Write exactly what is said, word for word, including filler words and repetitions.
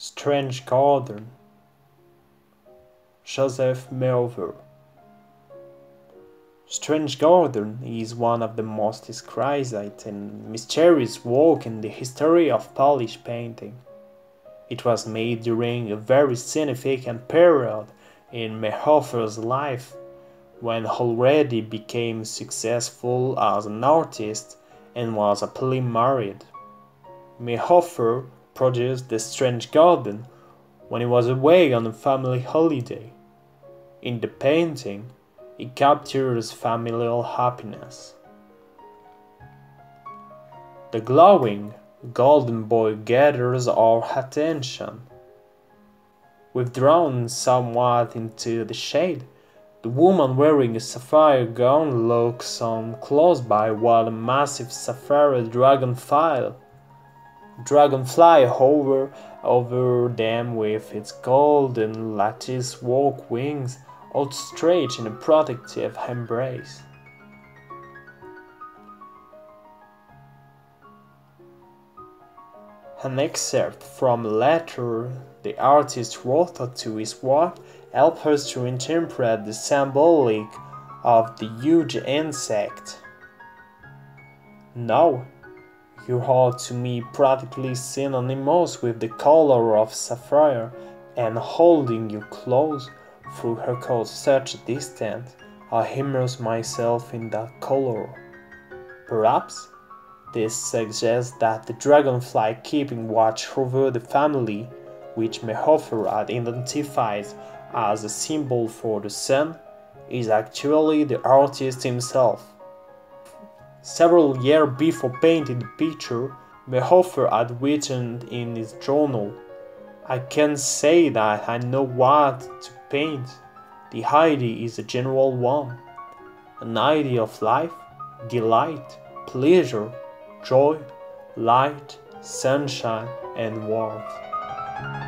Strange Garden, Józef Mehoffer. Strange Garden is one of the most exquisite and mysterious works in the history of Polish painting. It was made during a very significant period in Mehoffer's life, when he already became successful as an artist and was happily married. Mehoffer produced The Strange Garden when he was away on a family holiday. In the painting, he captures familial happiness. The glowing golden boy gathers our attention. Withdrawn somewhat into the shade, the woman wearing a sapphire gown looks on close by while a massive sapphire dragonfly dragonfly hovers over them with its golden lattice-work wings outstretched in a protective embrace. An excerpt from a letter the artist wrote to his wife helps us to interpret the symbolic of the huge insect. "Now, you are to me practically synonymous with the color of sapphire, and holding you close through her cause such distance, I immerse myself in that color." Perhaps this suggests that the dragonfly keeping watch over the family, which Mehoffer had identified as a symbol for the sun, is actually the artist himself. Several years before painting the picture, Mehoffer had written in his journal, "I can't say that I know what to paint. The idea is a general one, an idea of life, delight, pleasure, joy, light, sunshine, and warmth."